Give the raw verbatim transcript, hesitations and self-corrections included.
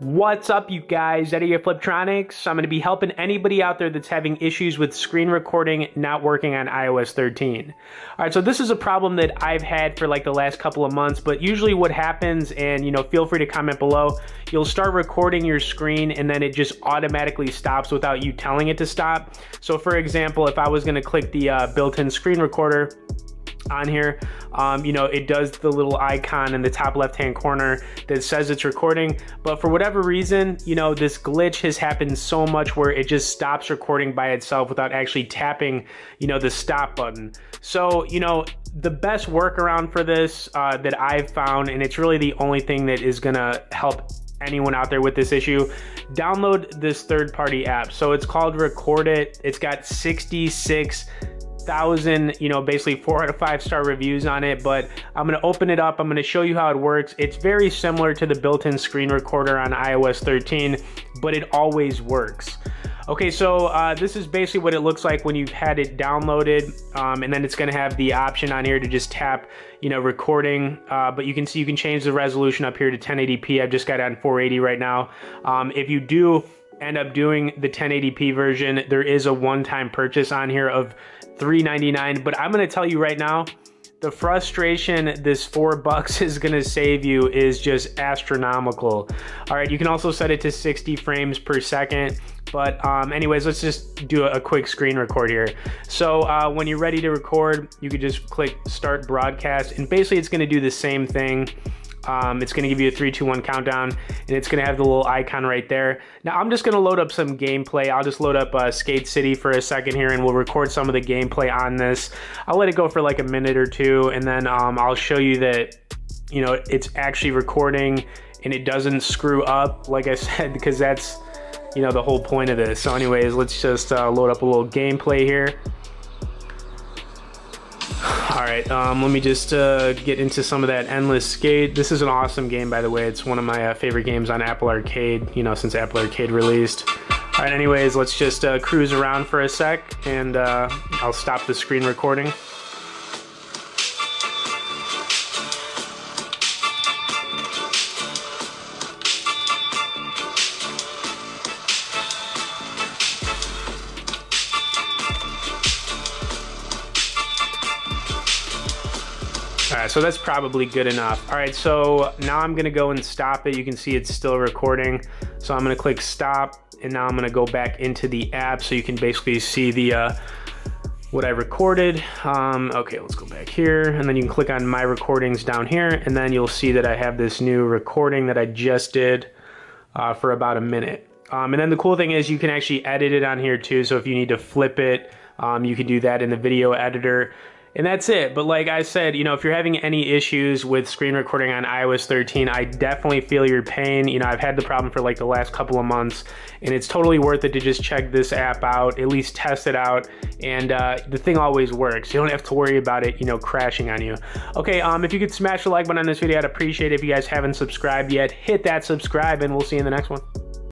What's up, you guys? Eddie of Fliptronics. I'm going to be helping anybody out there that's having issues with screen recording not working on i O S thirteen. All right, so this is a problem that I've had for like the last couple of months, but usually what happens, and you know, feel free to comment below, you'll start recording your screen and then it just automatically stops without you telling it to stop. So for example, if I was going to click the uh, built-in screen recorder on here, um, you know, it does the little icon in the top left hand corner that says it's recording, but for whatever reason, you know, this glitch has happened so much where it just stops recording by itself without actually tapping, you know, the stop button. So, you know, the best workaround for this uh, that I've found, and it's really the only thing that is gonna help anyone out there with this issue, download this third-party app. So it's called Record It. It's got sixty-six thousand, you know, basically four out of five star reviews on it, but I'm going to open it up. I'm going to show you how it works. It's very similar to the built-in screen recorder on i O S thirteen, but it always works. Okay, so uh, this is basically what it looks like when you've had it downloaded, um, and then it's going to have the option on here to just tap, you know, recording, uh, but you can see you can change the resolution up here to ten eighty p. I've just got it on four eighty right now. Um, if you do end up doing the ten eighty p version, there is a one-time purchase on here of three ninety-nine, but I'm going to tell you right now, the frustration this four bucks is going to save you is just astronomical. All right, you can also set it to sixty frames per second. But um, anyways, let's just do a quick screen record here. So uh, when you're ready to record, you could just click Start Broadcast, and basically it's going to do the same thing. Um, it's going to give you a three, two, one countdown, and it's going to have the little icon right there. Now, I'm just going to load up some gameplay. I'll just load up uh, Skate City for a second here, and we'll record some of the gameplay on this. I'll let it go for like a minute or two, and then um, I'll show you that, you know, it's actually recording, and it doesn't screw up, like I said, because that's, you know, the whole point of this. So anyways, let's just uh, load up a little gameplay here. All right, um, let me just uh, get into some of that endless skate. This is an awesome game, by the way. It's one of my uh, favorite games on Apple Arcade, you know, since Apple Arcade released. All right, anyways, let's just uh, cruise around for a sec, and uh, I'll stop the screen recording. Alright, so that's probably good enough. Alright, so now I'm gonna go and stop it. You can see it's still recording. So I'm gonna click stop, and now I'm gonna go back into the app so you can basically see the uh, what I recorded. Um, okay, let's go back here, and then you can click on my recordings down here, and then you'll see that I have this new recording that I just did uh, for about a minute. Um, and then the cool thing is you can actually edit it on here too, so if you need to flip it, um, you can do that in the video editor. And that's it. But like I said, you know, if you're having any issues with screen recording on i O S thirteen, I definitely feel your pain. You know, I've had the problem for like the last couple of months, and it's totally worth it to just check this app out, at least test it out. And uh, the thing always works. You don't have to worry about it, you know, crashing on you. Okay, um, if you could smash the like button on this video, I'd appreciate it. If you guys haven't subscribed yet, hit that subscribe, and we'll see you in the next one.